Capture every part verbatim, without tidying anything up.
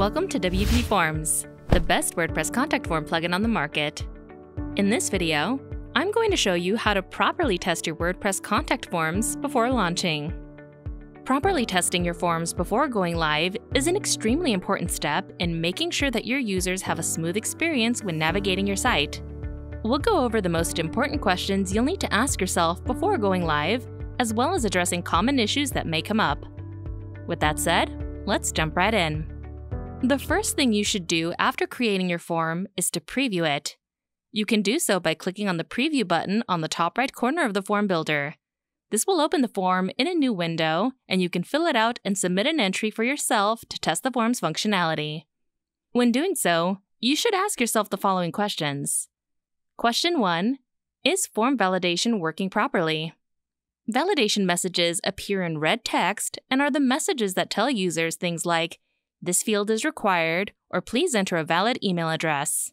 Welcome to WPForms, the best WordPress contact form plugin on the market. In this video, I'm going to show you how to properly test your WordPress contact forms before launching. Properly testing your forms before going live is an extremely important step in making sure that your users have a smooth experience when navigating your site. We'll go over the most important questions you'll need to ask yourself before going live, as well as addressing common issues that may come up. With that said, let's jump right in. The first thing you should do after creating your form is to preview it. You can do so by clicking on the preview button on the top right corner of the form builder. This will open the form in a new window, and you can fill it out and submit an entry for yourself to test the form's functionality. When doing so, you should ask yourself the following questions. Question one. Is form validation working properly? Validation messages appear in red text and are the messages that tell users things like, "This field is required," or "Please enter a valid email address."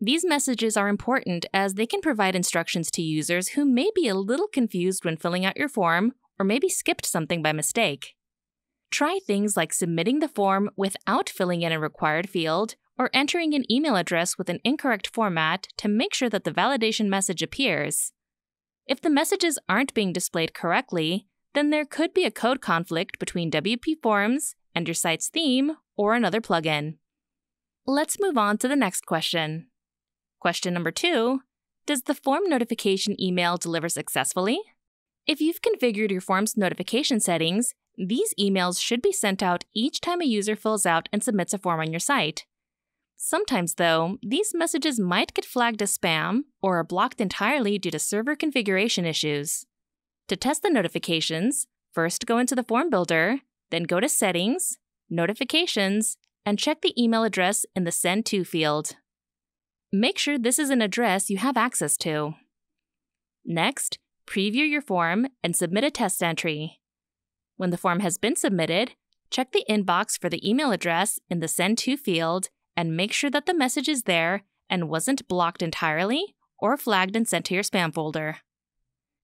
These messages are important as they can provide instructions to users who may be a little confused when filling out your form or maybe skipped something by mistake. Try things like submitting the form without filling in a required field or entering an email address with an incorrect format to make sure that the validation message appears. If the messages aren't being displayed correctly, then there could be a code conflict between WPForms and your site's theme or another plugin. Let's move on to the next question. Question number two, does the form notification email deliver successfully? If you've configured your form's notification settings, these emails should be sent out each time a user fills out and submits a form on your site. Sometimes, though, these messages might get flagged as spam or are blocked entirely due to server configuration issues. To test the notifications, first go into the form builder, then go to Settings, Notifications, and check the email address in the Send To field. Make sure this is an address you have access to. Next, preview your form and submit a test entry. When the form has been submitted, check the inbox for the email address in the Send To field and make sure that the message is there and wasn't blocked entirely or flagged and sent to your spam folder.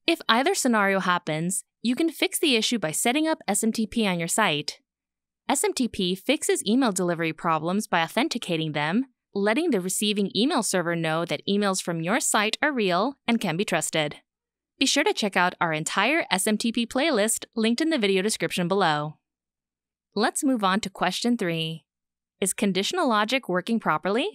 If either scenario happens, you can fix the issue by setting up S M T P on your site. S M T P fixes email delivery problems by authenticating them, letting the receiving email server know that emails from your site are real and can be trusted. Be sure to check out our entire S M T P playlist linked in the video description below. Let's move on to question three. Is conditional logic working properly?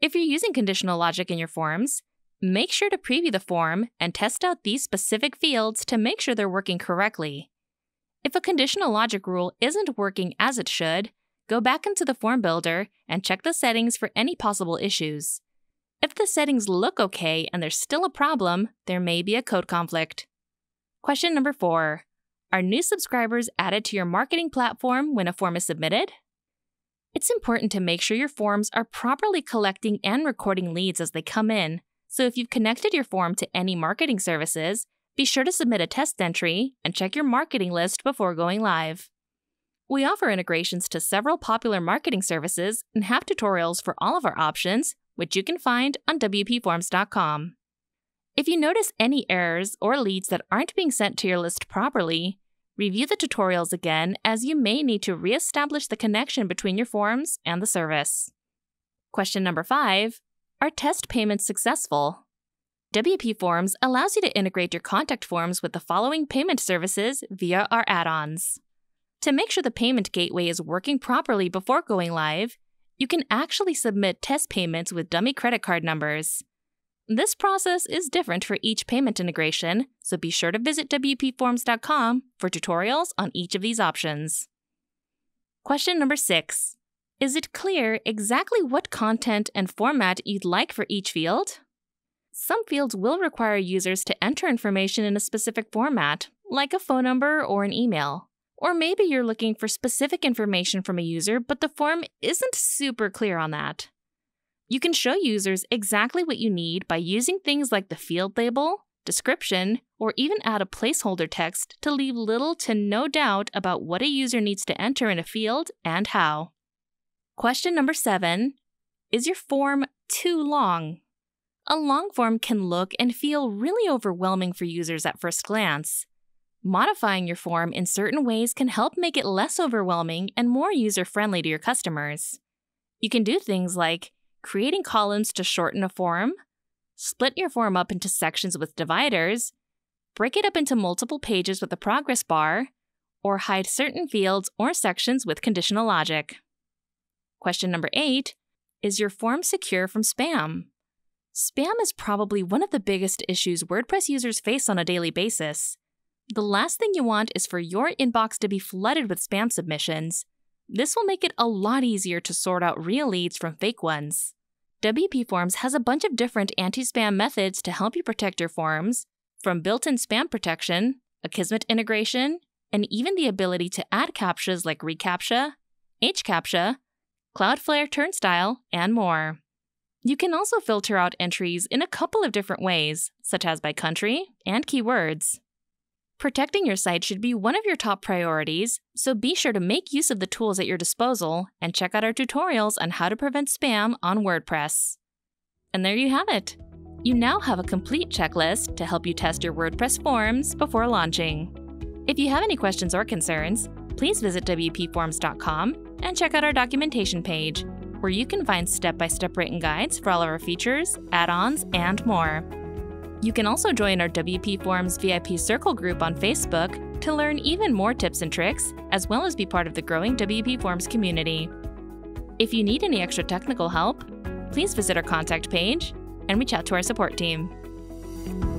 If you're using conditional logic in your forms, make sure to preview the form and test out these specific fields to make sure they're working correctly. If a conditional logic rule isn't working as it should, go back into the form builder and check the settings for any possible issues. If the settings look okay and there's still a problem, there may be a code conflict. Question number four, are new subscribers added to your marketing platform when a form is submitted? It's important to make sure your forms are properly collecting and recording leads as they come in, so if you've connected your form to any marketing services, be sure to submit a test entry and check your marketing list before going live. We offer integrations to several popular marketing services and have tutorials for all of our options, which you can find on W P forms dot com. If you notice any errors or leads that aren't being sent to your list properly, review the tutorials again as you may need to reestablish the connection between your forms and the service. Question number five, are test payments successful? WPForms allows you to integrate your contact forms with the following payment services via our add-ons. To make sure the payment gateway is working properly before going live, you can actually submit test payments with dummy credit card numbers. This process is different for each payment integration, so be sure to visit W P forms dot com for tutorials on each of these options. Question number six. Is it clear exactly what content and format you'd like for each field? Some fields will require users to enter information in a specific format, like a phone number or an email. Or maybe you're looking for specific information from a user, but the form isn't super clear on that. You can show users exactly what you need by using things like the field label, description, or even add a placeholder text to leave little to no doubt about what a user needs to enter in a field and how. Question number seven, is your form too long? A long form can look and feel really overwhelming for users at first glance. Modifying your form in certain ways can help make it less overwhelming and more user-friendly to your customers. You can do things like creating columns to shorten a form, split your form up into sections with dividers, break it up into multiple pages with a progress bar, or hide certain fields or sections with conditional logic. Question number eight, is your form secure from spam? Spam is probably one of the biggest issues WordPress users face on a daily basis. The last thing you want is for your inbox to be flooded with spam submissions. This will make it a lot easier to sort out real leads from fake ones. WPForms has a bunch of different anti-spam methods to help you protect your forms, from built-in spam protection, Akismet integration, and even the ability to add CAPTCHAs like reCAPTCHA, hCAPTCHA, Cloudflare Turnstile, and more. You can also filter out entries in a couple of different ways, such as by country and keywords. Protecting your site should be one of your top priorities, so be sure to make use of the tools at your disposal and check out our tutorials on how to prevent spam on WordPress. And there you have it! You now have a complete checklist to help you test your WordPress forms before launching. If you have any questions or concerns, please visit W P forms dot com and check out our documentation page, where you can find step-by-step written guides for all of our features, add-ons, and more. You can also join our WPForms V I P Circle group on Facebook to learn even more tips and tricks, as well as be part of the growing WPForms community. If you need any extra technical help, please visit our contact page and reach out to our support team.